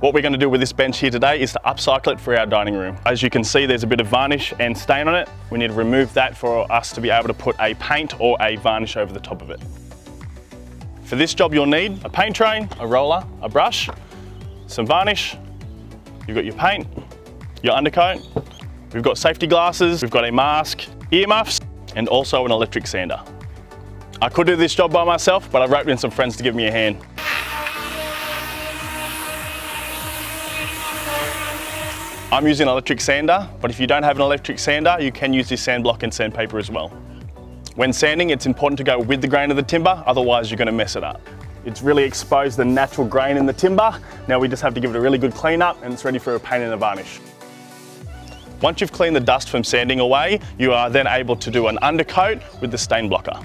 What we're going to do with this bench here today is to upcycle it for our dining room. As you can see, there's a bit of varnish and stain on it. We need to remove that for us to be able to put a paint or a varnish over the top of it. For this job, you'll need a paint train, a roller, a brush, some varnish, you've got your paint, your undercoat, we've got safety glasses, we've got a mask, earmuffs, and also an electric sander. I could do this job by myself, but I've roped in some friends to give me a hand. I'm using an electric sander, but if you don't have an electric sander, you can use this sand block and sandpaper as well. When sanding, it's important to go with the grain of the timber, otherwise you're going to mess it up. It's really exposed the natural grain in the timber. Now we just have to give it a really good clean up and it's ready for a paint and a varnish. Once you've cleaned the dust from sanding away, you are then able to do an undercoat with the stain blocker.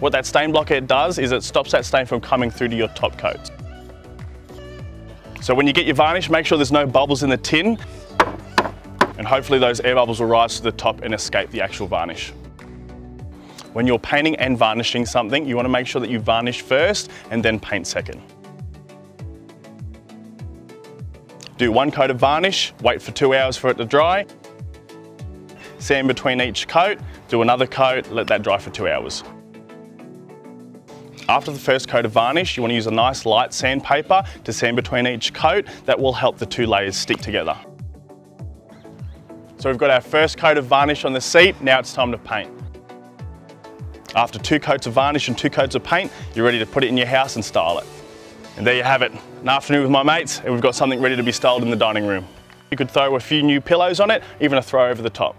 What that stain blocker does is it stops that stain from coming through to your top coats. So when you get your varnish, make sure there's no bubbles in the tin. And hopefully those air bubbles will rise to the top and escape the actual varnish. When you're painting and varnishing something, you want to make sure that you varnish first and then paint second. Do one coat of varnish, wait for 2 hours for it to dry. Sand between each coat, do another coat, let that dry for 2 hours. After the first coat of varnish, you want to use a nice light sandpaper to sand between each coat. That will help the two layers stick together. So we've got our first coat of varnish on the seat, now it's time to paint. After 2 coats of varnish and 2 coats of paint, you're ready to put it in your house and style it. And there you have it, an afternoon with my mates, and we've got something ready to be styled in the dining room. You could throw a few new pillows on it, even a throw over the top.